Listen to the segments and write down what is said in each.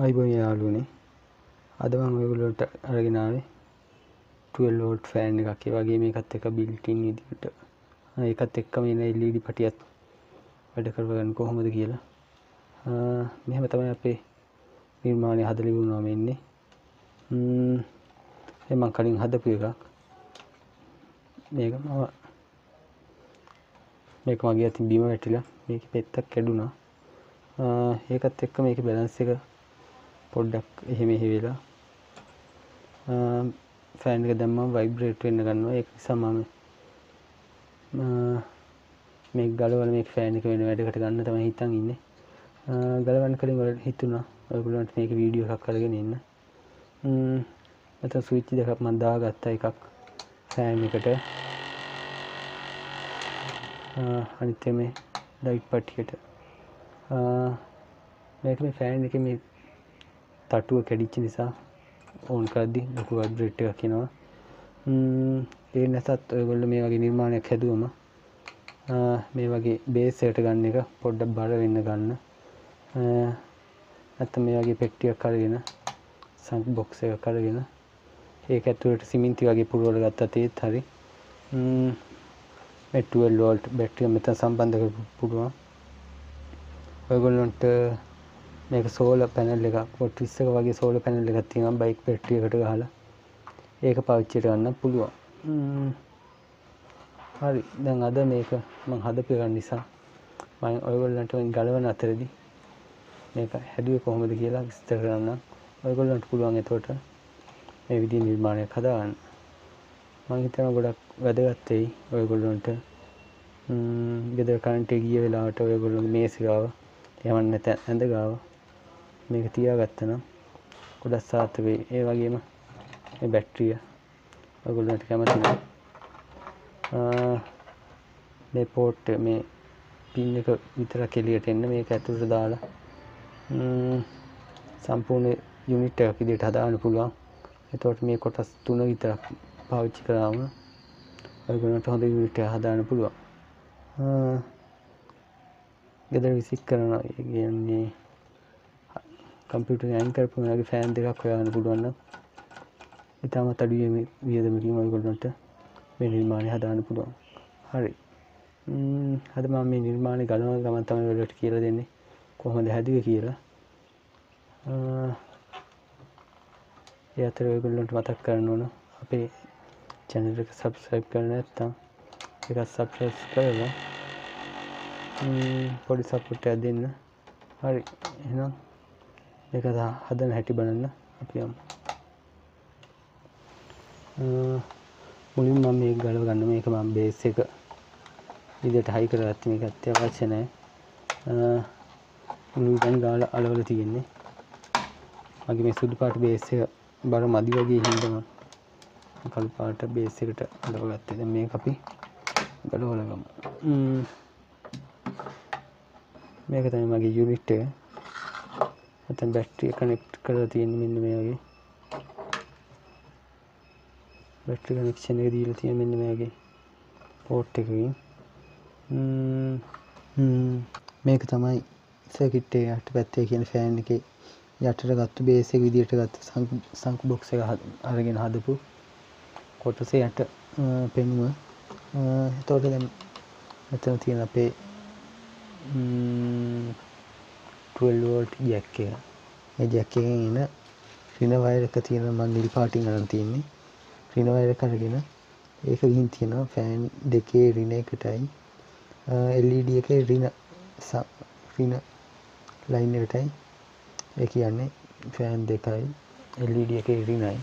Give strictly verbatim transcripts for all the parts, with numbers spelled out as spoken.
అయిపోయిన ఆలుని අදම ඔයගොල්ලෝට අරගෙන ආවේ ट्वेल्व වෝල්ට් ෆෑන් එකක්. ඒ වගේම ඒකත් එක බිල්ට් ඉන් විදිහට ඒකත් එක්කම එන L E D පටියක් වැඩ කරගන්න කොහොමද කියලා මෙහෙම තමයි අපේ නිර්මාණය හදලා ඉවරනවා මෙන්නේ. ම්ම් මේ මම කලින් හදපු එකක් මේක මම මේක මගේ අතින් බිම වැටිලා මේකේ පෙත්තක් කැඩුනා. ඒකත් එක්ක මේකේ බැලන්ස් එක පොඩ්ඩක් එහෙම එහෙ වෙලා ෆෑන් එක දැම්මම ভাইබ්‍රේට් වෙන්න ගන්නවා. ඒක නිසා මම මේ ගලවල මේ ෆෑන් එක වෙන වැඩකට ගන්න තමයි හිතන් ඉන්නේ. ගලවන්න කලින් වලට හිතුණා ඔයගොල්ලන්ට මේක වීඩියෝ එකක් අරගෙන ඉන්න. ම්ම් මට ස්විච් දෙකක් මම දාගත්තා. එකක් ෆෑන් එකට අනිත් එක මේ ලයිට් පටියට. මේක මේ ෆෑන් එකේ මේ තටුව කැඩිච්ච නිසා ඕන් කරද්දී ලොකු ভাইබ්‍රේට් එකක් එනවා. ම්ම් ඒ නැසත් ඔයගොල්ලෝ මේ වගේ නිර්මාණයක් හැදුවම මේ වගේ බේස් එකට ගන්න එක පොඩ්ඩක් බර වෙන්න ගන්න. නැත්නම් මේ වගේ පෙට්ටියක් අරගෙන සන්ක් බොක්ස් එකක් අරගෙන ඒක ඇතුළට සිමෙන්ති වගේ පුරවලා ගත්තත් ඒත් හරි. ම්ම් මේ ट्वेल्व වෝල්ට් බැටරිය මෙතන සම්බන්ධ කරපු පුළුවන්. ඔයගොල්ලන්ට මේක සෝලර් පැනල් එකක් ෆෝට්ස් එක වගේ සෝලර් පැනල් එකක් තියෙනවා බයික් බැටරියකට ගහලා ඒක පාවිච්චි කරන්න පුළුවන්. හරි දැන් අද මේක මම හදපු එක නිසා මම ඔයගොල්ලන්ට මේ ගලවන අතරදී මේක හැදුවේ කොහොමද කියලා විස්තර කරන්න. ඔයගොල්ලන්ට පුළුවන් එතකොට මේ විදිහේ නිර්මාණයක් හදාගන්න. මම හිතනවා ගොඩක් වැදගත් වෙයි ඔයගොල්ලන්ට. ම්ම් ගෙදර කරන්ට් එක ගිය වෙලාවට ඔයගොල්ලෝගේ මේසිකාව එහෙම නැත්නම් ඇඳ ගාව මේක තියාගත්තා නම් ගොඩක් සාර්ථක වෙයි. ඒ වගේම මේ බැටරිය ඔයගොල්ලන්ට කැමති නම් මේ පෝට් මේ පින් එක විතරක් එළියට එන්න මේක ඇතුළට දාලා සම්පූර්ණ යුනිට් එකක් විදිහට හදාන්න පුළුවන්. එතකොට මේ කොටස් තුන විතරක් පාවිච්චි කරාම ඔයගොල්ලන්ට හොඳ යුනිට් එකක් හදාන්න පුළුවන්. ගෙදර විසික් කරනවා කියන්නේ කම්පියුටර් එකෙන් කරපු මොනවාගේ ෆෑන් දෙකක් හොයාගන්න පුළුවන් නම් ඊටමත් අඩුවේ වියදමකින් ඔයගොල්ලන්ට මේ නිර්මාණය හදාන්න පුළුවන්. හරි ම්ම් අද මම මේ නිර්මාණය ගලවන ගමන් තමයි ඔයාලට කියලා දෙන්නේ කොහොමද හැදුවේ කියලා. අ ඒ අතර ඔයගොල්ලන්ට මතක් කරන්න ඕන අපේ channel එක subscribe කරන්න. නැත්නම් ඒක subscribe කරලා ම්ම් පොඩි support එකක් දෙන්න. හරි එහෙනම් මේක හදන හැටි බලන්න අපි යමු. අ මුලින්ම මම මේක ගලව ගන්න. මේක මම බේස් එක විදිහට හයි කරගත්තා. මේක අත්‍යවශ්‍ය නැහැ. අ මුලින්ම ගාලා අලවල තියෙන්නේ මගේ මේ සුදු පාට බේස් එක බර මදි වගේ හින්දා මම කළු පාට බේස් එකට අලවගත්තා. දැන් මේක අපි ගලවලා ගමු. ම්ම් මේක තමයි මගේ යුනිට් එක. නැත්නම් බැටරිය කනෙක්ට් කරලා තියෙන්නේ මෙන්න මේ වගේ. බැටරි කනෙක්ෂන් එක දීලා තියෙන මෙන්න මේකේ පෝට් එකකින්. ම්ම් මේක තමයි සර්කිට් එකේ යට පැත්තේ කියන ෆෑන් එකේ යටට ගත්ත බේස් එක විදියට ගත්ත සංකු බොක්ස් එක අරගෙන හදපු කොටසේ යට පෙනුම. එතකොට දැන් මෙතන තියෙන අපේ ම්ම් ट्वेल्व වෝල්ට් ජැක් එක. මේ ජැක් එකෙන් එන රින වයර් එක තියෙන මම නිල් පාටින් අරන් තියෙන්නේ. රින වයර් එක අරගෙන ඒක ගිහින් තියෙනවා ෆෑන් දෙකේ රින එකටයි L E D එකේ රින රින ලයින් එකටයි. ඒ කියන්නේ ෆෑන් දෙකයි L E D එකේ රිනයි.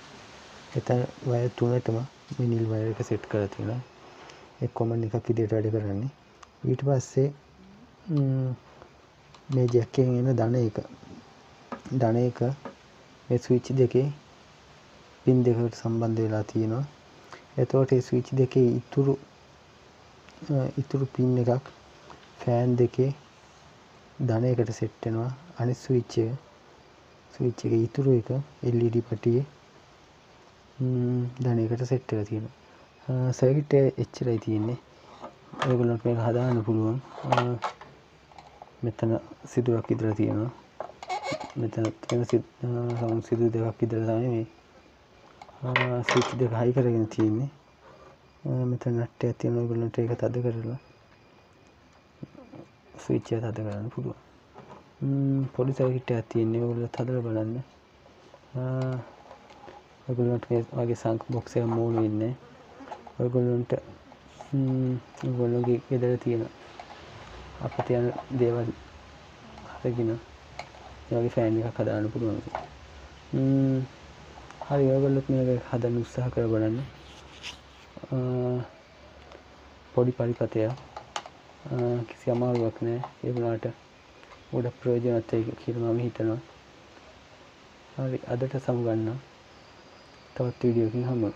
එතන වයර් තුනටම මේ නිල් වයර් එක සෙට් කරලා තියෙනවා. ඒ කොමන් එකක් විදිහට වැඩ කරන්නේ. ඊට පස්සේ මේ ජැක් එකෙන් එන ධන එක ධන එක මේ ස්විච් දෙකේ පින් දෙකට සම්බන්ධ වෙලා තියෙනවා. එතකොට මේ ස්විච් දෙකේ ඉතුරු ඉතුරු පින් එකක් ෆෑන් දෙකේ ධන එකට සෙට් වෙනවා. අනිත් ස්විච් එක ස්විච් එකේ ඉතුරු එක L E D පටියේ ම්ම් ධන එකට සෙට් වෙලා තියෙනවා. සර්කිට් එක එච්චරයි තියෙන්නේ. ඔයගොල්ලන්ට මේක හදාන්න පුළුවන්. මෙතන සිදුරක් ඉදලා තියෙනවා. में सीधे हाई करेगा थी ने मित्र नट्टे तीन लोग नट्टे का तादे करेगा स्विच या तादे करेगा पूरा पुलिस आगे टाइटी ने वो लोग तादे बनाने अगर नट्टे आगे सांक बॉक्स या मोल इन्ने अगर नट्टे वो लोग की इधर थी ना आप त्यान देवा आगे ना आगे फैन का खदान पूरा हर योगलत में अगर खादा नुस्सा कर बनाने पौड़ी पारी करते हैं किसी हमारे वक्त ने ये बनाता वो डब प्रोजेक्ट आता है कि हम ही इतना और अदर तो समझना तो वीडियो की हम